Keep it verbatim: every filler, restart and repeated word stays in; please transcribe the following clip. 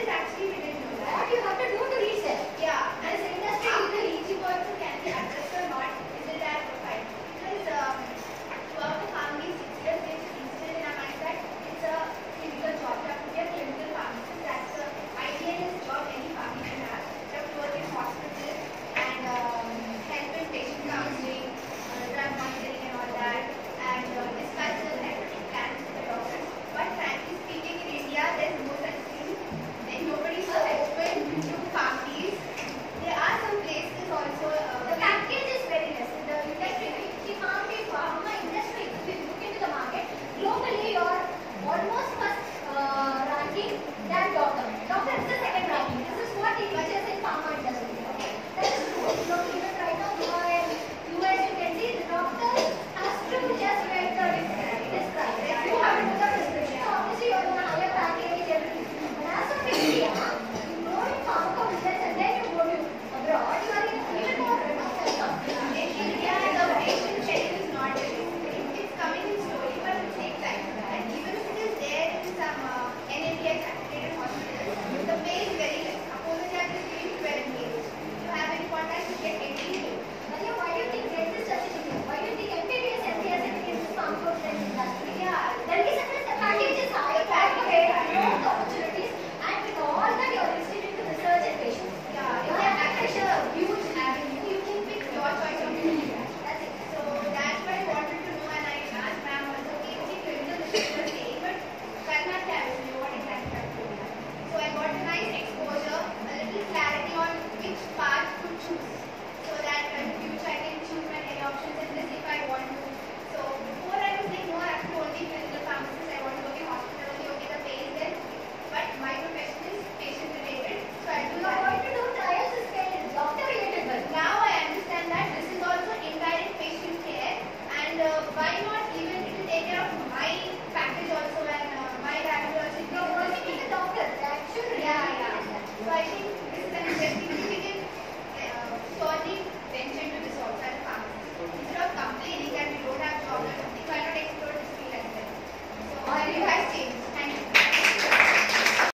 is actually we didn't know that. But you have to do the research. Yeah. And it's interesting, the Ouija boards and candy actors.